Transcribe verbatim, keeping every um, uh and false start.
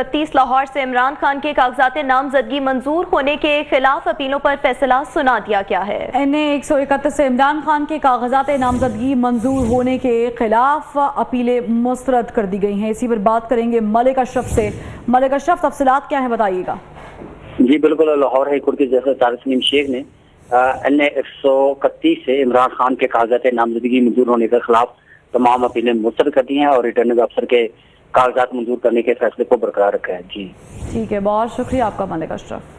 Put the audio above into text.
इकतीस लाहौर से इमरान खान के कागजात नामजदगी मंजूर होने के खिलाफ अपीलों पर फैसला सुना दिया गया है। एन ए एक सौ इकतीस से इमरान खान के कागजात नामजदगी मंजूर होने के खिलाफ अपीलें मुस्तरद कर दी गई हैं। इसी पर बात करेंगे मलिका शराफ से। मलिका शराफ, तफसीलात क्या है बताइएगा। जी बिल्कुल, लाहौर हाई कोर्ट के जज तारिक शेख ने एन ए एक सौ इकतीस से इमरान खान के कागजात नामजदगी मंजूर होने के खिलाफ तमाम अपीलें मुस्तरद कर दी हैं और रिटर्निंग अफसर के कागजात मंजूर करने के फैसले को बरकरार रखा है। जी ठीक है, बहुत शुक्रिया आपका मलिका शराफ।